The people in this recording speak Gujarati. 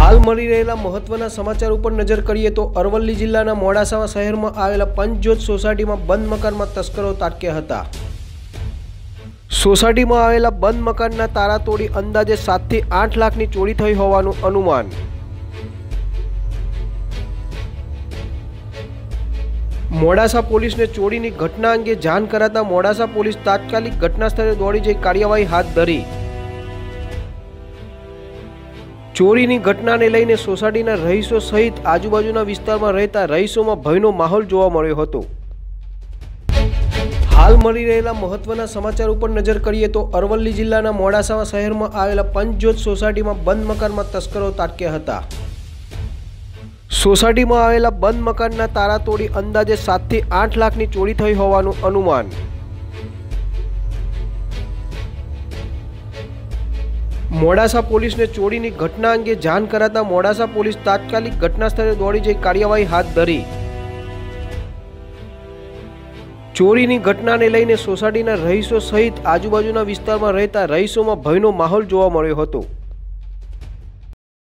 હાલ મળી રહેલા મહત્વના સમાચાર ઉપર નજર કરીએ તો અરવલ્લી જિલ્લાના મોડાસા શહેરમાં આવેલા પંચ જ્યોત સોસાયટીમાં બંધ મકાનમાં તસ્કરો તાટક્યા હતા। સોસાયટીમાં આવેલા બંધ મકાનના તારા તોડી અંદાજે 7 થી 8 લાખની ચોરી થઈ હોવાનું અનુમાન। મોડાસા પોલીસને ચોરીની ઘટના અંગે જાણ કરાતા મોડાસા પોલીસ તાત્કાલિક ઘટના સ્થળે દોડી જઈ કાર્યવાહી હાથ ધરી। ચોરીની ઘટનાને લઈને સોસાયટીના રહીશો સહિત આજુબાજુના વિસ્તારમાં રહેતા રહીશોમાં ભયનો માહોલ જોવા મળ્યો હતો। હાલ મળી રહેલા મહત્વના સમાચાર ઉપર નજર કરીએ તો અરવલ્લી જિલ્લાના મોડાસા શહેરમાં આવેલા પંચ જ્યોત સોસાયટીમાં બંધ મકાનમાં તસ્કરો તાટક્યા હતા। સોસાયટીમાં આવેલા બંધ મકાનના તારા તોડી અંદાજે 7 થી 8 લાખની ચોરી થઈ હોવાનું અનુમાન। મોડાસા પોલીસને ચોરીની ઘટના અંગે જાણ કરાતા મોડાસા પોલીસ તાત્કાલિક ઘટના સ્થળે દોડી જઈ કાર્યવાહી હાથ ધરી। ચોરીની ઘટનાને લઈને સોસાયટીના રહીશો સહિત આજુબાજુના વિસ્તારમાં રહેતા રહીશોમાં ભયનો માહોલ જોવા મળ્યો હતો।